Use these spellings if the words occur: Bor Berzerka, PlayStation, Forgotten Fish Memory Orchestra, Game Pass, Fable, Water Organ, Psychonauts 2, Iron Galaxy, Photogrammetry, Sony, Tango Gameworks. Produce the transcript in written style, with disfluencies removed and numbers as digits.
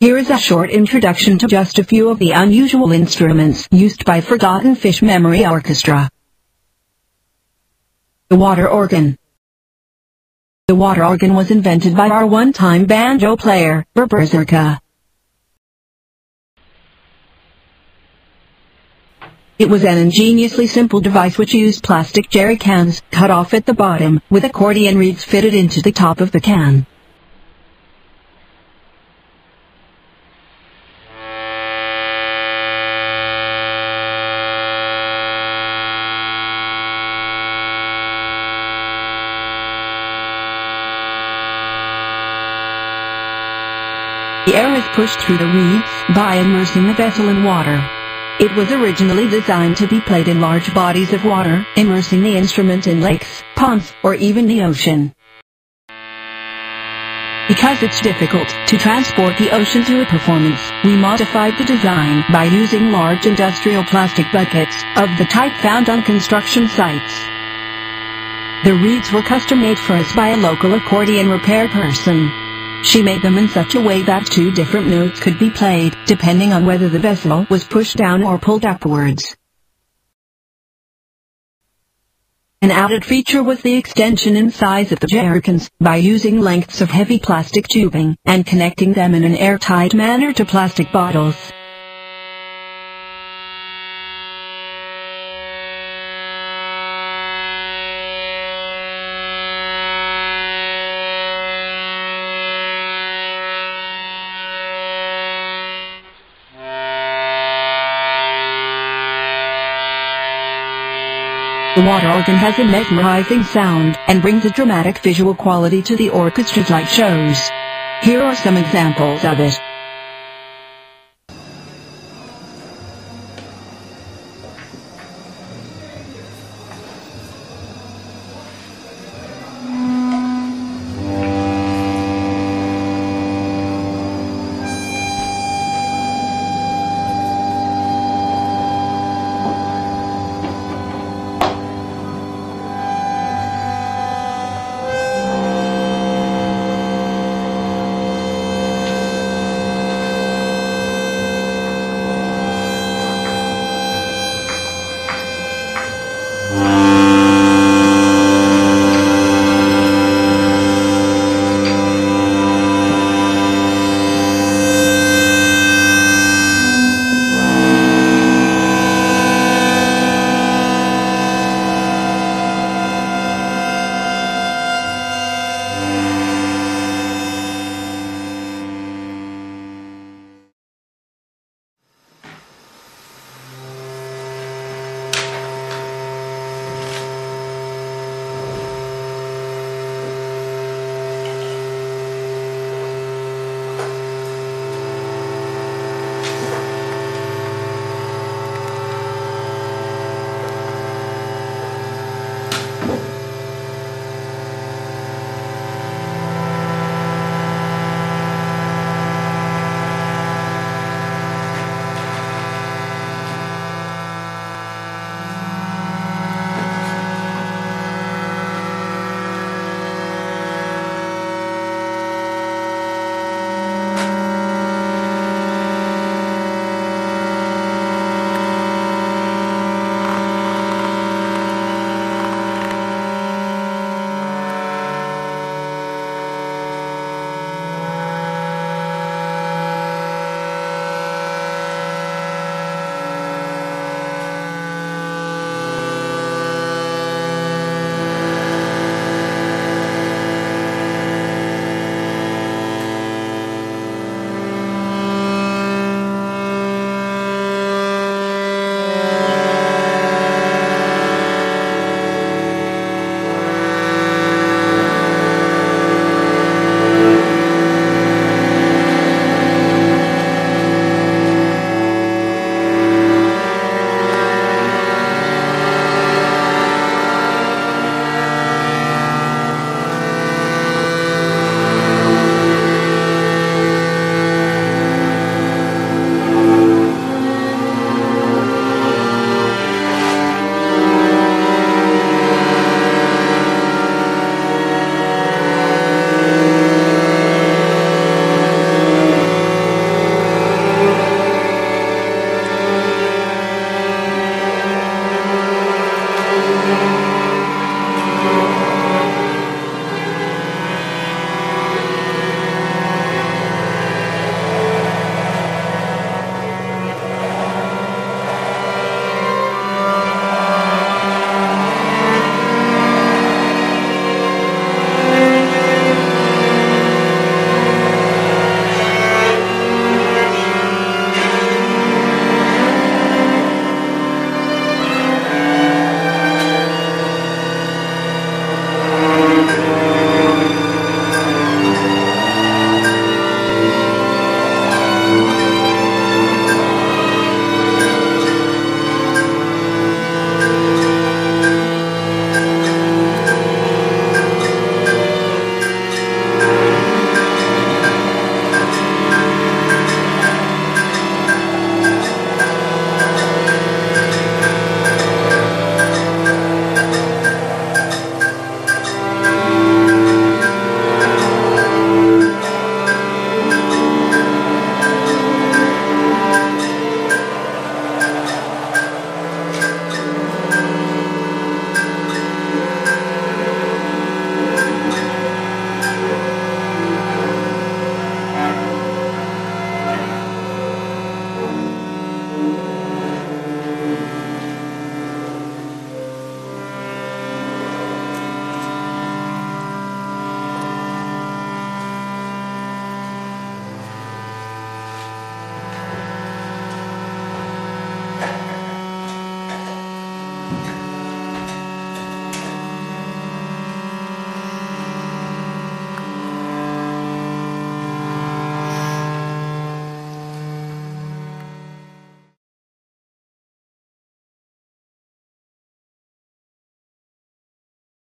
Here is a short introduction to just a few of the unusual instruments used by Forgotten Fish Memory Orchestra. The water organ. The water organ was invented by our one-time banjo player, Bor Berzerka. It was an ingeniously simple device which used plastic jerry cans, cut off at the bottom, with accordion reeds fitted into the top of the can. The air is pushed through the reeds by immersing the vessel in water. It was originally designed to be played in large bodies of water, immersing the instrument in lakes, ponds, or even the ocean. Because it's difficult to transport the ocean to a performance, we modified the design by using large industrial plastic buckets of the type found on construction sites. The reeds were custom-made for us by a local accordion repair person. She made them in such a way that two different notes could be played, depending on whether the vessel was pushed down or pulled upwards. An added feature was the extension in size of the jerricans, by using lengths of heavy plastic tubing, and connecting them in an airtight manner to plastic bottles. The water organ has a mesmerizing sound, and brings a dramatic visual quality to the orchestra's light shows. Here are some examples of it.